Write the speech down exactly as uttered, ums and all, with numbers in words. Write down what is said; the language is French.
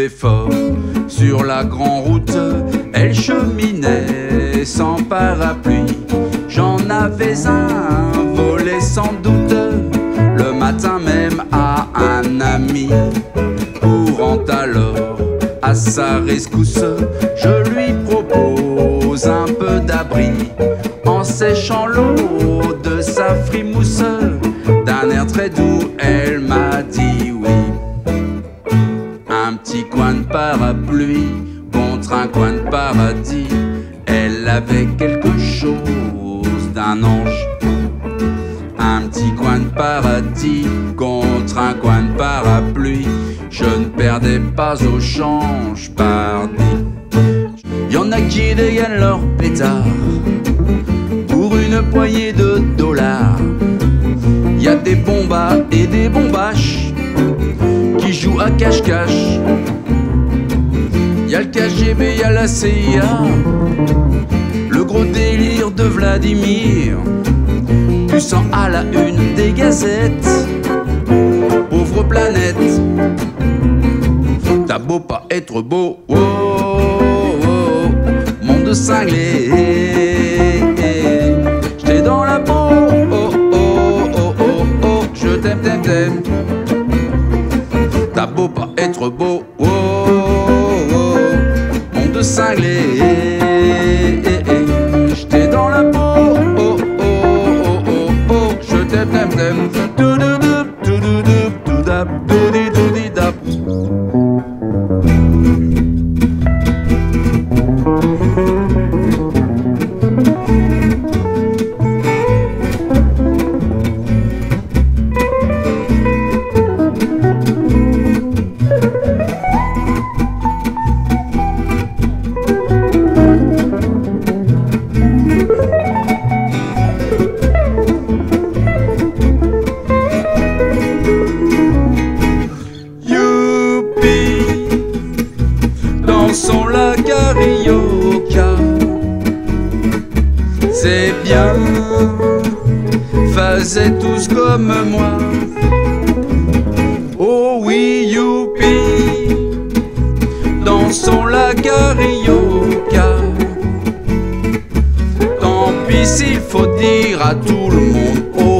levait fort. Sur la grande route, elle cheminait sans parapluie. J'en avais un, volé sans doute, le matin même à un ami. Courant alors à sa rescousse, je lui propose un peu d'abri. En séchant l'eau de sa frimousse, d'un air très doux, elle m'a dit oui. Un petit coin de parapluie contre un coin de paradis, elle avait quelque chose d'un ange. Un petit coin de paradis contre un coin de parapluie, je ne perdais pas au change, pardi. Y'en a qui dégainent leur pétard pour une poignée de dollars. Y'a des bombas et des bombaches qui jouent à cache-cache. Y'a le K G B, y'a la C I A, le gros délire de Vladimir, puissant à la une des gazettes. Pauvre planète, t'as beau pas être beau, oh, oh, oh, monde cinglé, j't'ai dans la peau, oh, oh, oh, oh, oh, je t'aime, t'aime, t'aime. T'as beau pas être beau, oh, oh, oh, monde cinglé, j't'ai dans la peau, oh, oh, oh, oh, oh, je t'aime, t'aime, t'aime. C'est bien, faisait tous comme moi. Oh oui, youpi, dansons la carioca. Tant pis s'il faut dire à tout le monde, oh,